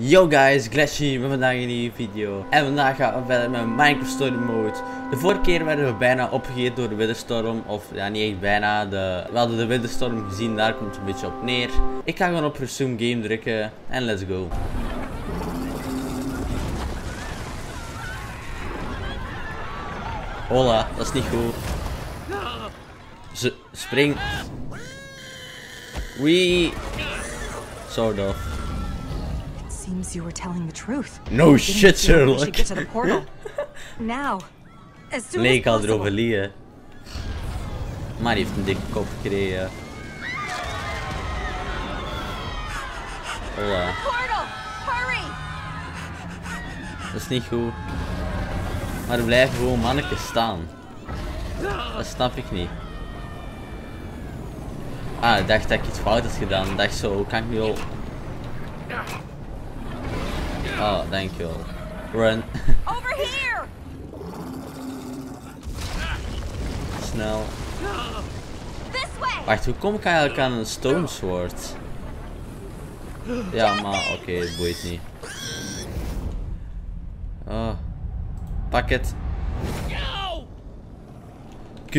Yo guys, Glesje, we vandaag een nieuwe video. En vandaag gaan we verder met Minecraft Story Mode. De vorige keer werden we bijna opgegeten door de Witherstorm. Of ja, niet echt bijna. We hadden de Witherstorm gezien, daar komt het een beetje op neer. Ik ga gewoon op Resume Game drukken en let's go. Hola, dat is niet goed. Spring. Wee. Sort of. Seems you were telling the truth. No shit, Sherlock. We should get to the portal now. As soon as possible. Nee, maar die heeft een dikke kop gekregen. Hola. Portal, hurry. Dat is niet goed. Maar er blijven gewoon mannetjes staan. Dat snap ik niet. Ah, ik dacht dat ik iets fout had gedaan. Ik dacht zo, kan ik nu al... Oh, dankjewel. Run. Over here. Snel. Wacht, hoe kom ik eigenlijk aan een stone sword? Ja, maar oké, het boeit niet. Oh. Pak het. Q.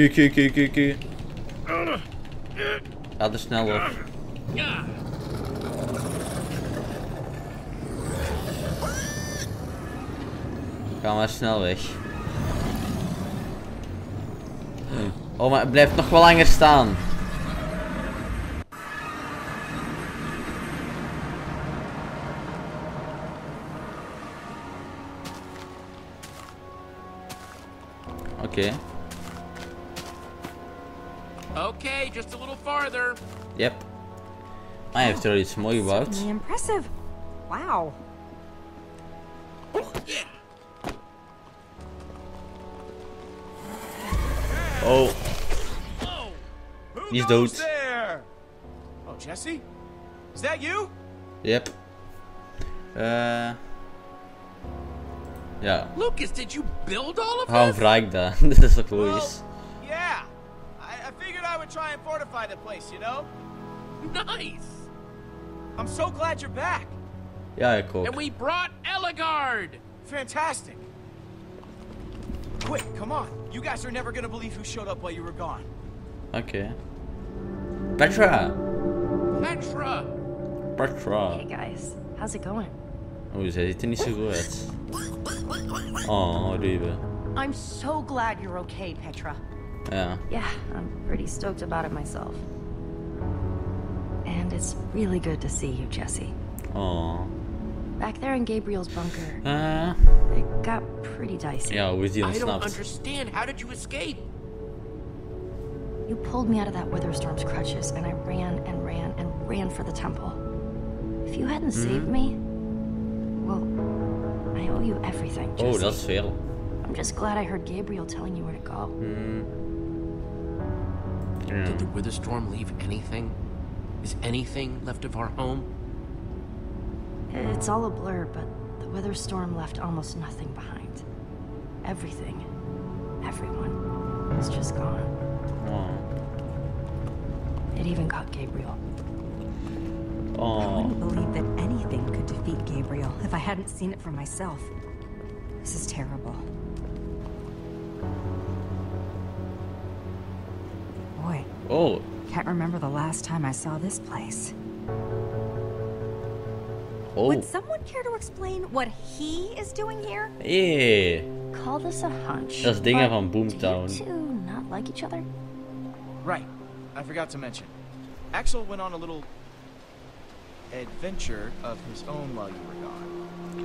Ga er snel op. Ga maar snel weg. Oh, maar het blijft nog wel langer staan. Oké. Okay, just a little farther. Yep. Hij heeft er iets moois gebouwd. Impressive. Wow. Oh. Die is dood. Oh, Jesse? Is that you? Yep. Ja. Lucas, did you build all of this? Waarom vraag ik dat? Dit is toch logisch? Yeah. I figured I would try and fortify the place, you know? Nice. I'm so glad you're back. Ja, ik ook. And we brought Ellegaard. Fantastic. Quick, come on. You guys are never gonna believe who showed up while you were gone. Okay. Petra. Hey guys, how's it going? Oh, zij ziet er niet zo goed uit. Oh, lieve. I'm so glad you're okay, Petra. Yeah. Yeah, I'm pretty stoked about it myself. And it's really good to see you, Jesse. Oh. Back there in Gabriel's bunker, it got pretty dicey. Yeah, with you. I don't understand. How did you escape? You pulled me out of that Witherstorm's crutches, and I ran for the temple. If you hadn't saved me, well, I owe you everything. Jesse. Oh, that's fair. I'm just glad I heard Gabriel telling you where to go. Did the Witherstorm leave anything? Is anything left of our home? It's all a blur, but the Witherstorm left almost nothing behind. Everything, everyone, was just gone. It even got Gabriel. I wouldn't believe that anything could defeat Gabriel if I hadn't seen it for myself. This is terrible. Boy. Oh. Can't remember the last time I saw this place. Oh. Would someone care to explain what he is doing here? Yeah. Call this a hunch. That's dingen van Boomtown. Do you two not like each other? Right. I forgot to mention. Axel went on a little adventure of his own while you were gone.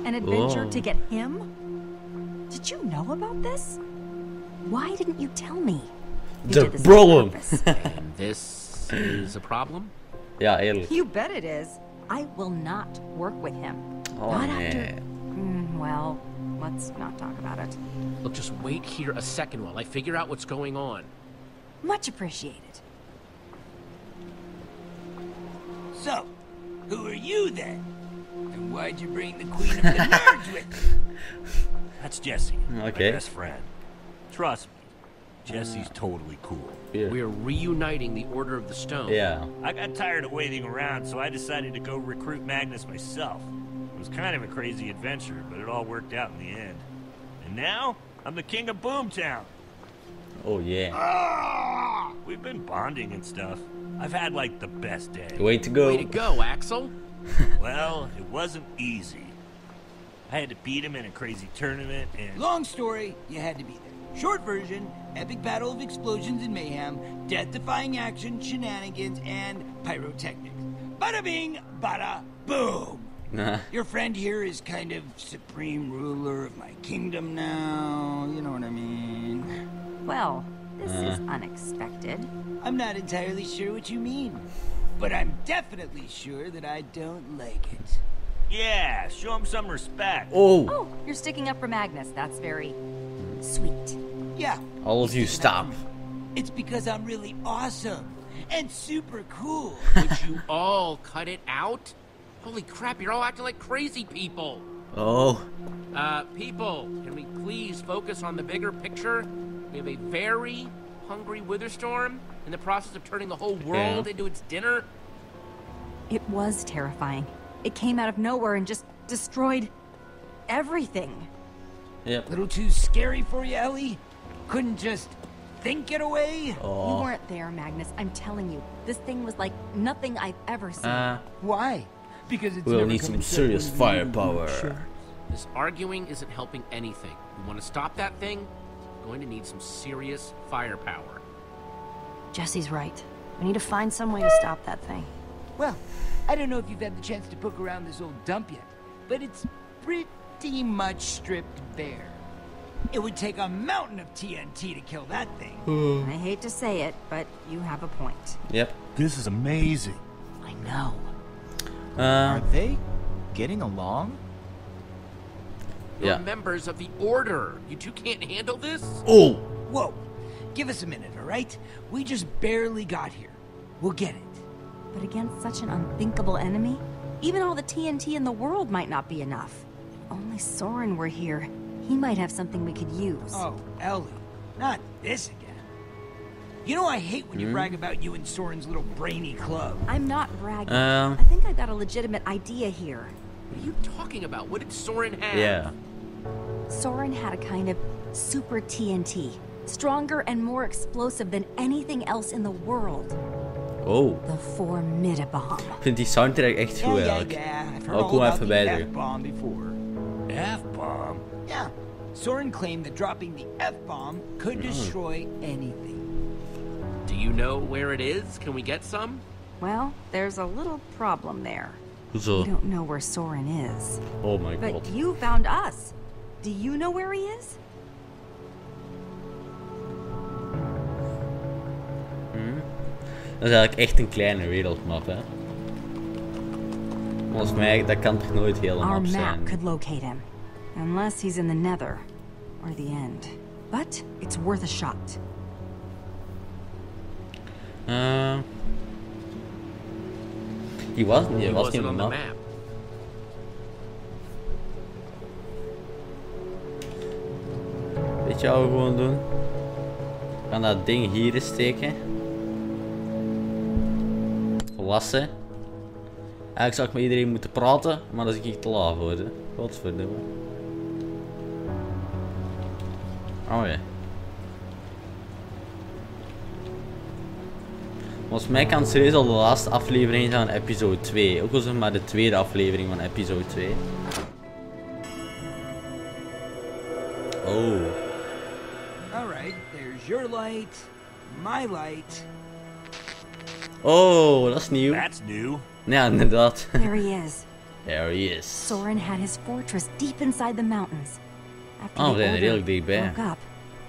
An adventure to get him? Did you know about this? Why didn't you tell me? The problem. This is a problem? Yeah, it. You bet it is. I will not work with him. Oh, not after. Well, let's not talk about it. Look, just wait here a second while I figure out what's going on. Much appreciated. So, who are you then? And why'd you bring the Queen of the Nerds with you? That's Jesse, my best friend. Trust me, Jesse's totally cool. Yeah. We're reuniting the Order of the Stone. Yeah. I got tired of waiting around, so I decided to go recruit Magnus myself. It was kind of a crazy adventure, but it all worked out in the end. And now, I'm the king of Boomtown. Oh, yeah. Ah! We've been bonding and stuff. I've had, like, the best day. Way to go. Way to go, Axel. Well, it wasn't easy. I had to beat him in a crazy tournament and... Long story, you had to be there. Short version, epic battle of explosions and mayhem, death-defying action, shenanigans, and pyrotechnics. Bada-bing, bada-boom. Your friend here is kind of supreme ruler of my kingdom now, you know what I mean? Well, this is unexpected. I'm not entirely sure what you mean, but I'm definitely sure that I don't like it. Yeah, show him some respect. Oh, oh, you're sticking up for Magnus. That's very sweet. Yeah. All of you stop. It's because I'm really awesome and super cool. Would you all cut it out? Holy crap, you're all acting like crazy people. Oh. People, can we please focus on the bigger picture? We have a very hungry Witherstorm in the process of turning the whole world into its dinner. It was terrifying. It came out of nowhere and just destroyed everything. Yep. Little too scary for you, Ellie? Couldn't just think it away? Oh. You weren't there, Magnus. I'm telling you, this thing was like nothing I've ever seen. Why? Because it's we'll need some serious firepower. Sure. This arguing isn't helping anything. You want to stop that thing? We're going to need some serious firepower. Jesse's right. We need to find some way to stop that thing. Well, I don't know if you've had the chance to poke around this old dump yet, but it's pretty much stripped bare. It would take a mountain of TNT to kill that thing. I hate to say it, but you have a point. Yep. This is amazing. I know. Are they getting along? You're members of the Order. You two can't handle this? Oh! Whoa. Give us a minute, all right? We just barely got here. We'll get it. But against such an unthinkable enemy, even all the TNT in the world might not be enough. If only Soren were here, he might have something we could use. Oh, Ellie, not this again. You know I hate when you brag about you and Soren's little brainy club. I'm not bragging. I think I got a legitimate idea here. What are you talking about? What did Soren have? Yeah. Soren had a kind of super TNT, stronger and more explosive than anything else in the world. Oh. The Formidabomb. Ik vind die soundtrack echt goed eigenlijk. I'll go even better. F-bomb before. F-bomb. Yeah. Soren claimed that dropping the F-bomb could destroy anything. Do you know where it is? Can we get some? Well, there's a little problem there. So. We don't know where Soren is. Oh my god. But you found us. Do you know where he is? Dat is eigenlijk echt een kleine wereldmap, hè. Volgens mij, dat kan toch nooit helemaal zijn. Our map could locate him, unless he's in the Nether or the end. But it's worth a shot. He wasn't on the map. Weet je wat we gewoon doen? We gaan dat ding hierin steken. Lassen. Eigenlijk zou ik met iedereen moeten praten, maar dat is ik te laat voor. Godverdomme. Oh ja. Volgens mij kan het serieus al de laatste aflevering zijn van episode 2. Ook al zeg maar de tweede aflevering van episode 2. Oh. Alright, there's your light, my light. Oh, that's new. That's new. Yeah, inderdaad. There he is. There he is. Soren had his fortress deep inside the mountains. After he woke up,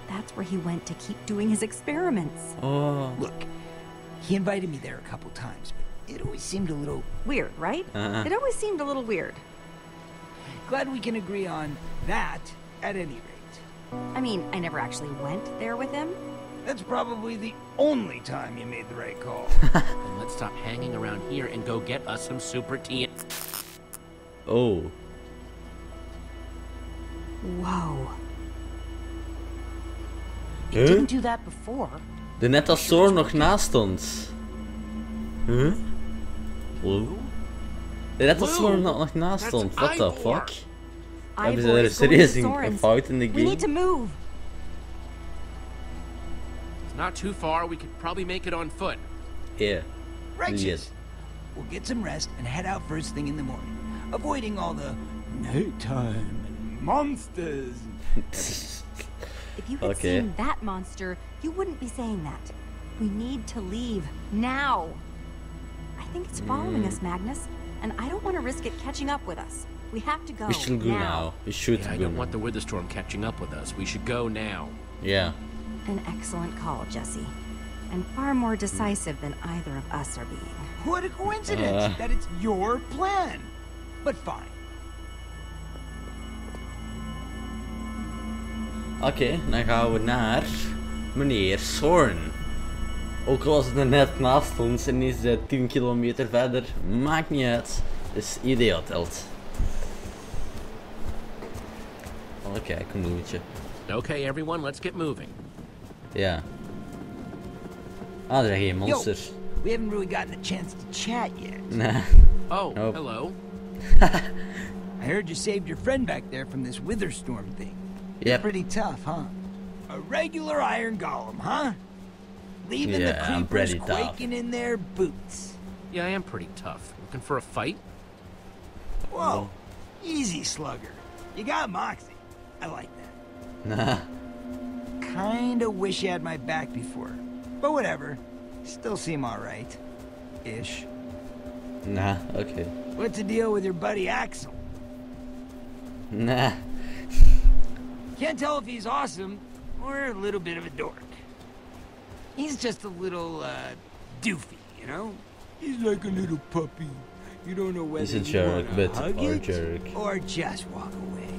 that's where he went to keep doing his experiments. Oh. Look, he invited me there a couple times, but it always seemed a little weird, right? It always seemed a little weird. Glad we can agree on that at any rate. I mean, I never actually went there with him. That's probably the only time you made the right call. And let's stop hanging around here and go get us some super tea. Oh. Whoa. You didn't do that before. De net als Soren nog naast ons. Huh? Oh. Dat was gewoon nog naast ons. What the fuck? Hebben ze er serieus een fout in de game? We need to move. It's not too far. We could probably make it on foot. Yeah. Right. Yes. We'll get some rest and head out first thing in the morning, avoiding all the nighttime and monsters. If you had seen that monster, you wouldn't be saying that. We need to leave now. I think it's following us, Magnus, and I don't want to risk it catching up with us. We have to go. We should go now. We should. Yeah, I don't want the Witherstorm catching up with us. We should go now. Yeah. An excellent call, Jesse, and far more decisive than either of us are being. What a coincidence that it's your plan. But fine. Oké, dan gaan we naar meneer Soren. Ook al was het net naast ons en is 10 kilometer verder, maakt niet uit. Dus idee wat telt. Oké, ik kom doen het. Oké, everyone, let's get moving. Ja. Ah, er zijn geen monsters. We haven't really gotten a chance to chat yet. Nah. Oh, nope. Hello. I heard you saved your friend back there from this Witherstorm thing. Yeah. Pretty tough, huh? A regular iron golem, huh? Leaving the creepers quaking in their boots. Yeah, I am pretty tough. Looking for a fight? Whoa. Easy, slugger. You got moxie. I like that. Nah. Kinda wish you had my back before. But whatever. Still seem alright. Ish. Nah, okay. What's the deal with your buddy Axel? Nah. Can't tell if he's awesome or a little bit of a dork. He's just a little doofy, you know? He's like a little puppy. You don't know whether he's a jerk, but our jerk. Or just walk away.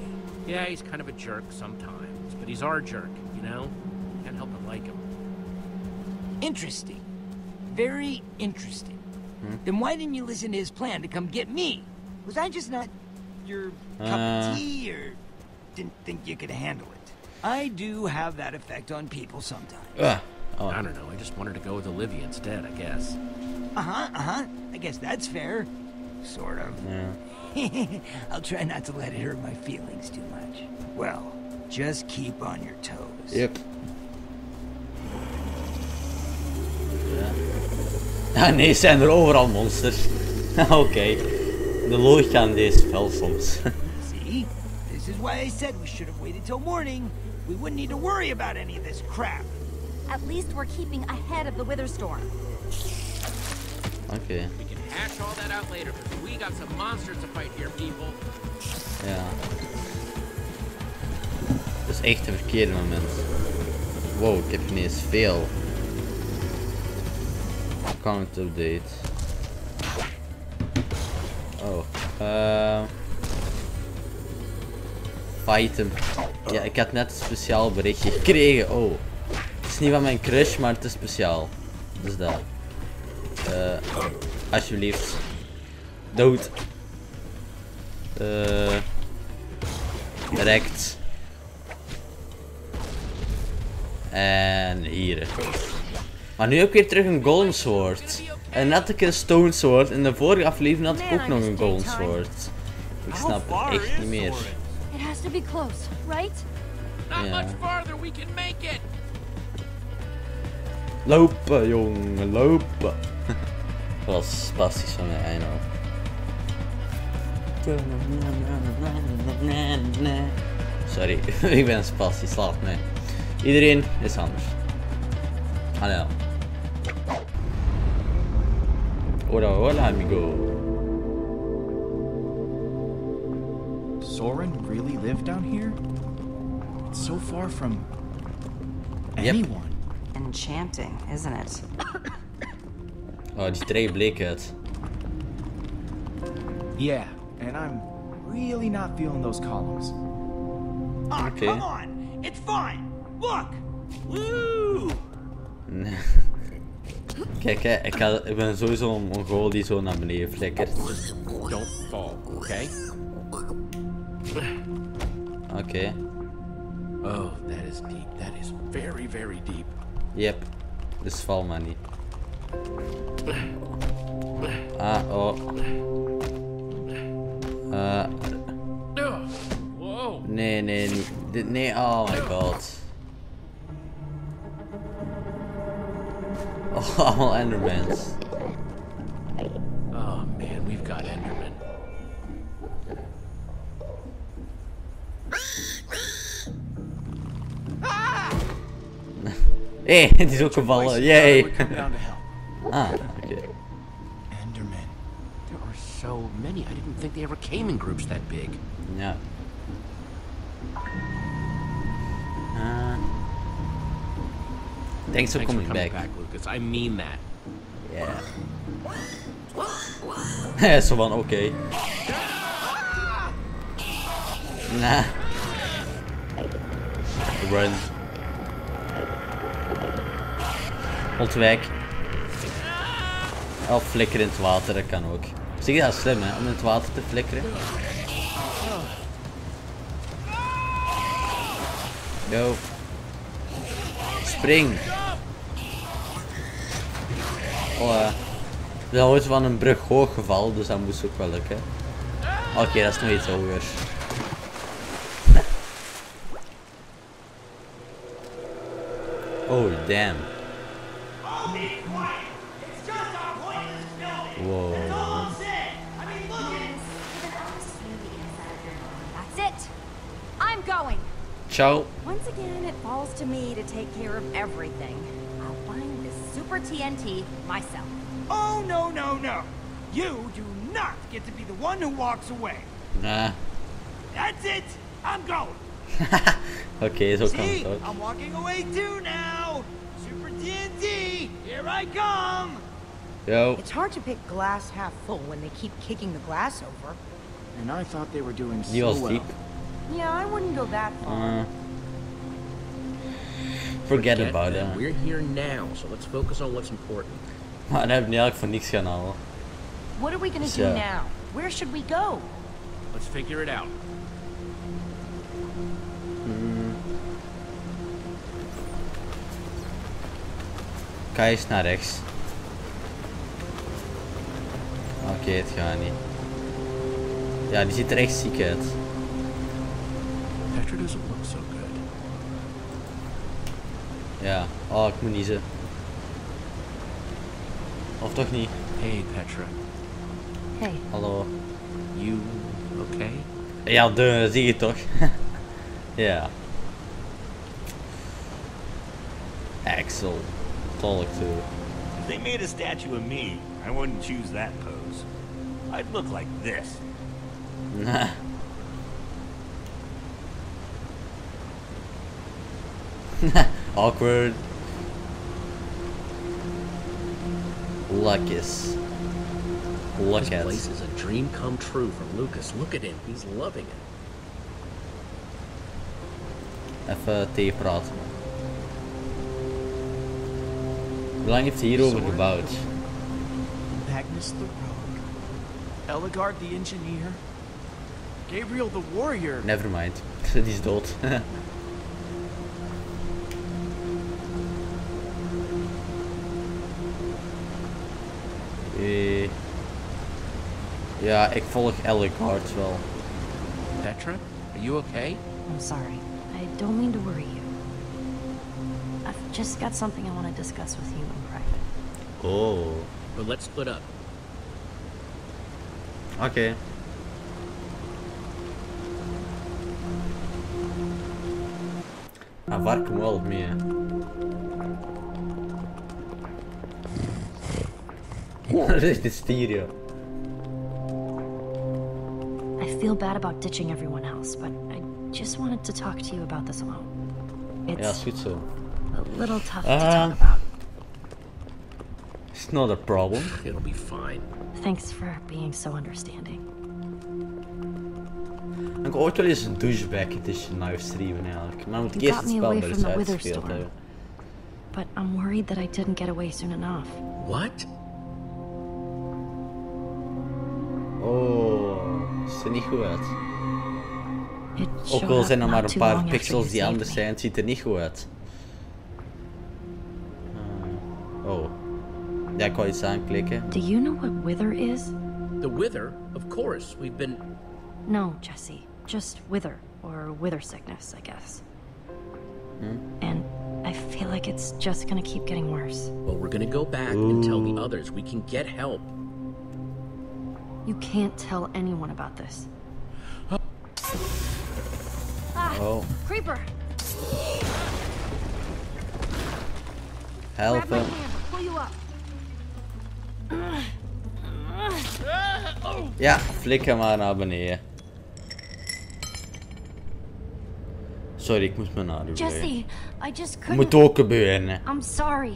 Yeah, he's kind of a jerk sometimes, but he's our jerk, you know? Can't help but like him. Interesting. Very interesting. Then why didn't you listen to his plan to come get me? Was I just not your cup of tea, or didn't think you could handle it? I do have that effect on people sometimes. I don't know. I just wanted to go with Olivia instead, I guess. I guess that's fair. Sort of. Yeah. I'll try not to let it hurt my feelings too much. Well, just keep on your toes. Yep. Ah nee, zijn er overal monsters. Oké. De logica aan deze spel soms. See? This is why I said we should have waited till morning. We wouldn't need to worry about any of this crap. At least we're keeping ahead of the Witherstorm. Okay. We can hash all that out later, because we got some monsters to fight here, people. Ja. Dat is echt een verkeerde moment. Wow, ik heb ineens veel. Account update. Oh. Fight hem. Ja, ik had net een speciaal berichtje gekregen. Oh. Het is niet van mijn crush, maar het is speciaal. Dus dat. Alsjeblieft. Dood. Direct. En hier. Maar nu heb ik weer terug een golem sword. En net een stone sword. In de vorige aflevering had ik ook nog een golem sword. Ik snap het echt niet meer. It has to be close, right? Not much farther, we can make it. Lopen, jongen, lopen. Dat was spastisch van mij, I know. Sorry, ik ben spastisch, laat mij. Iedereen is anders. Hallo. Hola, hola, amigo. Soren really lived down here? It's so far from anyone. Enchanting, isn't it? Oh, die tree bleek uit. Yeah, and I'm really not feeling those columns. Oh, okay. Come on! It's fine! Look! Woo! Kijk, ik ben sowieso een Mongool die zo naar beneden flikkert. Don't fall, oké? Oké. Oh, that is deep. That is very, very deep. Yep. Dus val maar niet. Ah, oh. Whoa. Nee. Oh my god. Oh, Endermans. Oh man, we've got Endermen. Hey, het is ook gevallen. Yay. Ah, okay. Endermen. There are so many. I didn't think they ever came in groups that big. No. Thanks for coming back, Lucas. I mean that. Yeah. That's one, okay. Nah. Run. Hold weg. Of flikkeren in het water, dat kan ook. Zie je dat slim, hè? Om in het water te flikkeren. Go. Spring. Oh ja. We zijn ooit van een brug hoog gevallen, dus dat moest ook wel lukken. Oké, dat is nog iets hoger. Oh, damn. Whoa. That's it. I'm going. Ciao. Once again, it falls to me to take care of everything. I'll find this super TNT myself. Oh, no, no, no. You do not get to be the one who walks away. Nah. That's it. I'm going. Okay, so come on. I'm walking away too now. Super TNT, here I come. Yo. It's hard to pick glass half full when they keep kicking the glass over. And I thought they were doing so well. Yeah, I wouldn't go that far. Forget about it. We're here now, so let's focus on what's important. Maar daar heb ik eigenlijk voor niks gaan halen. What are we gonna do now? Where should we go? Let's figure it out. Kijk eens naar rechts. Oké, het gaat niet. Ja, die ziet er echt ziek uit. Petra doesn't look so good. Ja, oh, ik moet niezen. Of toch niet? Hey Petra. Hey. Hallo. You okay? Ja, de, zie je toch? Ja. Axel. Too. If they made a statue of me, I wouldn't choose that pose. I'd look like this. Nah. Awkward. Lucas. Lucas. This place is a dream come true for Lucas. Look at him; he's loving it. Even thee praten. Hoe lang heeft hij hierover gebouwd? Magnus the Rogue, Ellegaard the Engineer, Gabriel the Warrior. Never mind, die is dood. Ja, ik volg Ellegaard wel. Petra, are you okay? I'm sorry. I don't mean to worry you. I've just got something I want to discuss with you in private. Oh. Well, let's split up. Okay. I work well, Mia. The stereo. I feel bad about ditching everyone else, but I just wanted to talk to you about this alone. It's a little tough to talk about. It's not a problem. It'll be fine. Thanks for being so understanding. Ik ooit wel eens een douchebag edition livestreamen eigenlijk, maar moet ik eerst het spel maar eens uitgespeeld hebben. But I'm worried that I didn't get away soon enough. What? Oh, ziet er niet goed uit. Ook al zijn er maar een paar pixels die anders zijn, het ziet er niet goed uit. That quite sound clicker. Do you know what Wither is? The Wither? Of course. We've been No, Jesse. Just wither, or wither sickness, I guess. And I feel like it's just gonna keep getting worse. Well, we're gonna go back and tell the others we can get help. You can't tell anyone about this. Creeper! Help him. Grab my hand, pull you up. Ja, flicker mal in aber Nähe. Sorry, ich muss mir nachdenken. Jesse, I just couldn't. Moet ook gebeuren. I'm sorry.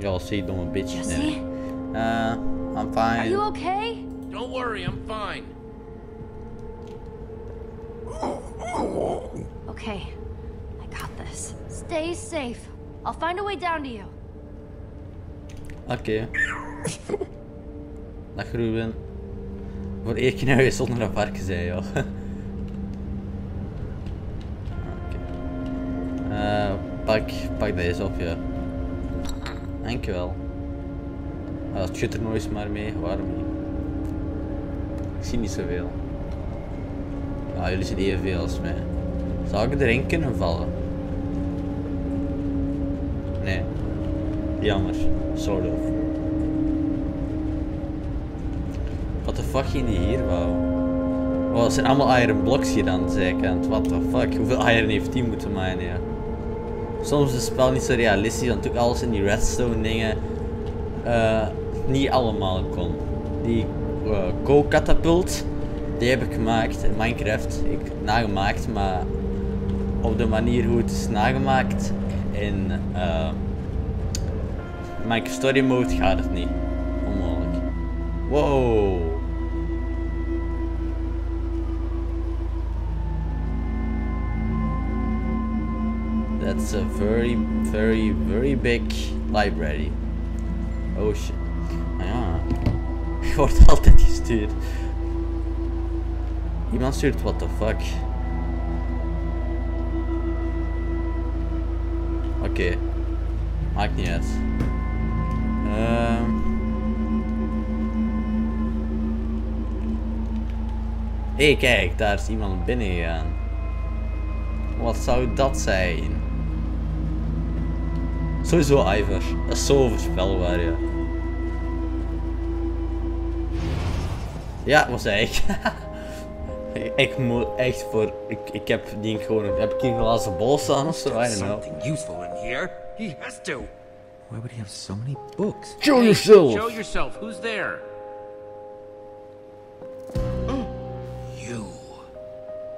Ja, zie domme bitch. Jesse? I'm fine. Are you okay? Don't worry, I'm fine. Okay, I got this. Stay safe. I'll find a way down to you. Okay. Dag Ruben. Voor één keer nou zonder dat varken zei, joh. Pak deze op, ja. Dankjewel. Het schiet er nooit eens maar mee, waarom niet? Ik zie niet zoveel. Ja, jullie zien evenveel als mij. Zou ik erin kunnen vallen? Nee. Jammer. Sort of. Wat de fuck ging die hier wou? Oh, dat zijn allemaal iron blocks hier aan de zijkant. What the fuck? Hoeveel iron heeft die moeten minen, ja? Soms is het spel niet zo realistisch, want ook alles in die redstone dingen niet allemaal kon. Die co-catapult, die heb ik gemaakt in Minecraft. Ik heb nagemaakt, maar op de manier hoe het is nagemaakt in Minecraft Story Mode gaat het niet. Onmogelijk. Wow. That's a very, very, very big library. Oh shit. Nou ja. Je wordt altijd gestuurd. Iemand stuurt what the fuck. Oké. Maakt niet uit. Hé, kijk, daar is iemand binnen gegaan. Wat zou dat zijn? Sowieso Ivor. Dat is zo voorspelbaar, ja. Ja, was ik. Ik moet echt voor. Ik heb die gewoon. Heb ik een glazen bol staan of zo? I don't know. Something useful in here. He has to. Why would he have so many books? Show yourself. Show yourself. Who's there? You.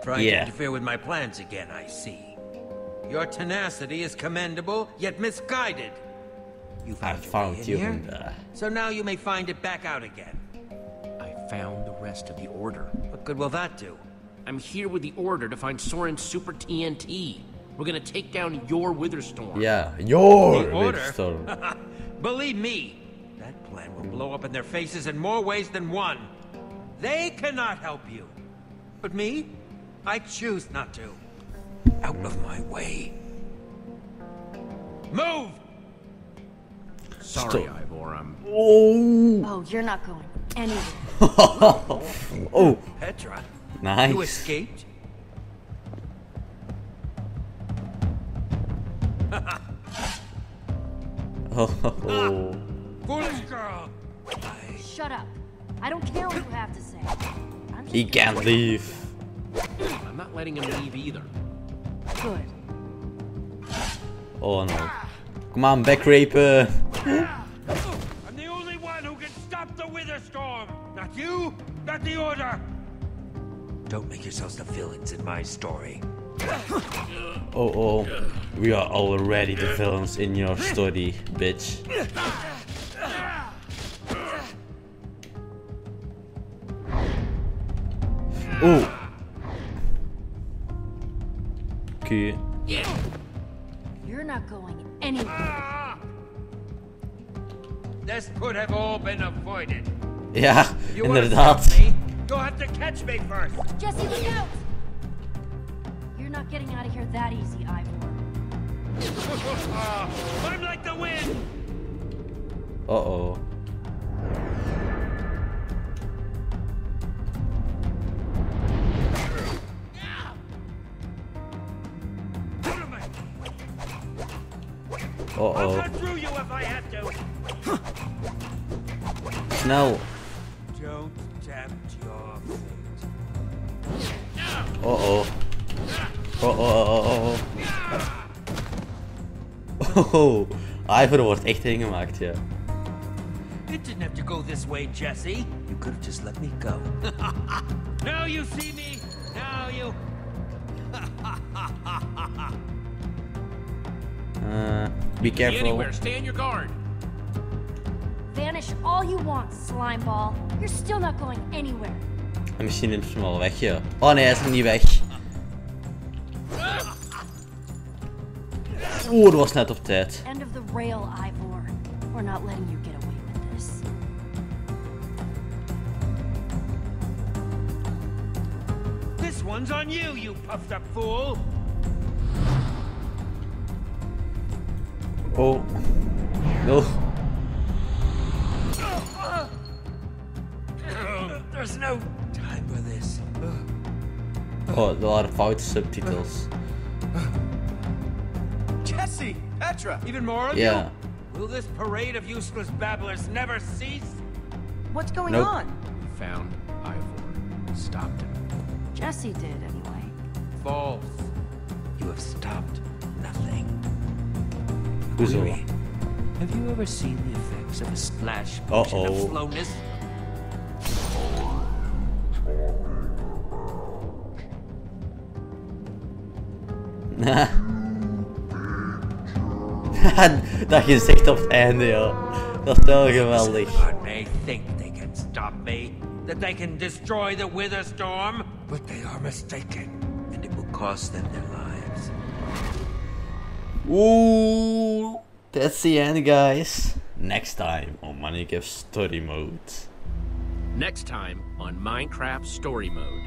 Trying to interfere with my plans again, I see. Your tenacity is commendable, yet misguided. You found you in there. So now you may find it back out again. I found the rest of the order. What good will that do? I'm here with the order to find Soren's super TNT. We're gonna take down your Witherstorm. Yeah, your Witherstorm. Believe me, that plan will blow up in their faces in more ways than one. They cannot help you. But me? I choose not to. Out of my way. Move! Sorry, Ivor, I'm... Oh, you're not going anywhere. Petra. Nice. You escaped? Foolish girl. Shut up. I don't care what you have to say. I'm just... He can't leave. I'm not letting him leave either. Good. Oh no. Come on, back raper. I'm the only one who can stop the Witherstorm. Not you, not the order. Don't make yourselves the villains in my story. We are already the villains in your story, bitch. Oh. Okay. You're not going anywhere. This could have all been avoided. Yeah, inderdaad. You'll have to catch me first. Jesse, look out! You're not getting out of here that easy, Ivor. I'm like the wind. I'll cut through you if I had to. No. Don't tempt your fate. Oh, Ivor wordt echt ingemaakt, ja. It didn't have to go this way, Jesse. You could have just let me go. Now you see me. Now you. Be careful. Anywhere, stay on your guard. Vanish all you want, slime ball. You're still not going anywhere. En misschien neemt ze hem al weg, ja. Oh nee, hij is nog niet weg. Oeh, dat was net op tijd. End of the rail, Ivor. We're not letting you get away with this. This one's on you, you puffed up fool. Oh. No. There's no time for this. Oh, there are fout subtitles. Jesse! Petra! Even more of you? Will this parade of useless babblers never cease? What's going on? We found Ivor. Stopped him. Jesse did, anyway. False. You have stopped nothing. Weary. Have you ever seen the effects of a splash motion of slowness? Dat gezicht op het einde, joh. Dat is wel geweldig. Someone may think they can stop me, that they can destroy the Witherstorm, but they are mistaken, and it will cost them their lives. Ooh, that's the end, guys. Next time on Minecraft Story Mode. Next time on Minecraft Story Mode.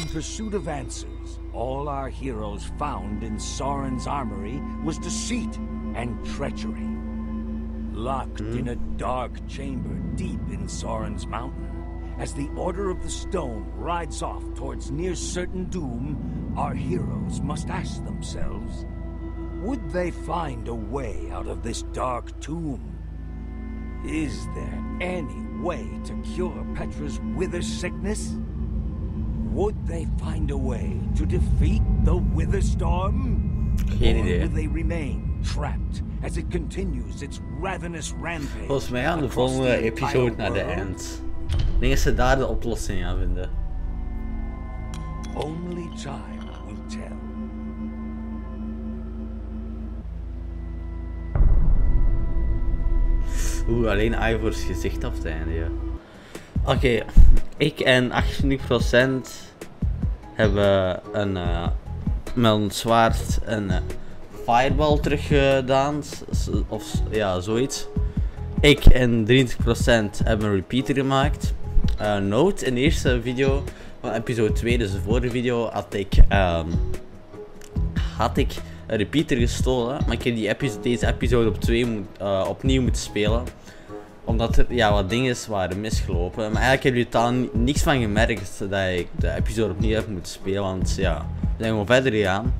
In pursuit of answers, all our heroes found in Soren's armory was deceit and treachery. Locked in a dark chamber deep in Soren's mountain, as the Order of the Stone rides off towards near certain doom, our heroes must ask themselves, would they find a way out of this dark tomb? Is there any way to cure Petra's wither sickness? Would they find a way to defeat the Witherstorm? Or will they remain trapped as it continues its ravenous rampage? Volgens mij aan de volgende episode naar de end. Only time will tell. Oeh, alleen Ivor's gezicht op het einde. Ja. Oké, ik en 28% hebben een met een zwaard een fireball teruggedaan, of ja, zoiets. Ik en 23% hebben een repeater gemaakt. Note, in de eerste video van episode 2, dus de vorige video, had ik een repeater gestolen. Maar ik heb deze episode op 2 opnieuw moeten spelen. Omdat er wat dingen waren misgelopen. Maar eigenlijk hebben jullie totaal niks van gemerkt dat ik de episode opnieuw heb moeten spelen. Want ja, we zijn gewoon verder gegaan.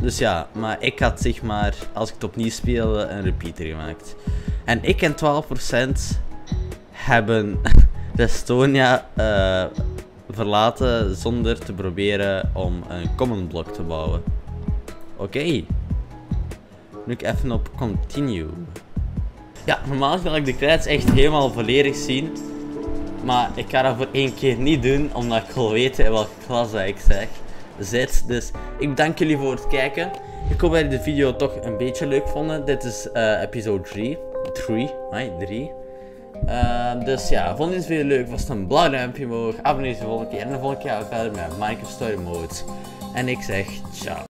Dus ja, maar ik had zeg maar, als ik het opnieuw speelde, een repeater gemaakt. En ik en 12% hebben Restonia verlaten zonder te proberen om een common block te bouwen. Oké. Nu ik even op continue. Ja, normaal kan ik de credits echt helemaal volledig zien. Maar ik ga dat voor één keer niet doen, omdat ik wil weten in welke klas ik zit. Dus ik bedank jullie voor het kijken. Ik hoop dat jullie de video toch een beetje leuk vonden. Dit is episode 3. Dus ja, vond je het video leuk? Was het een blauw duimpje omhoog? Abonneer je de volgende keer. En de volgende keer gaan we verder met Minecraft Story Mode. En ik zeg ciao.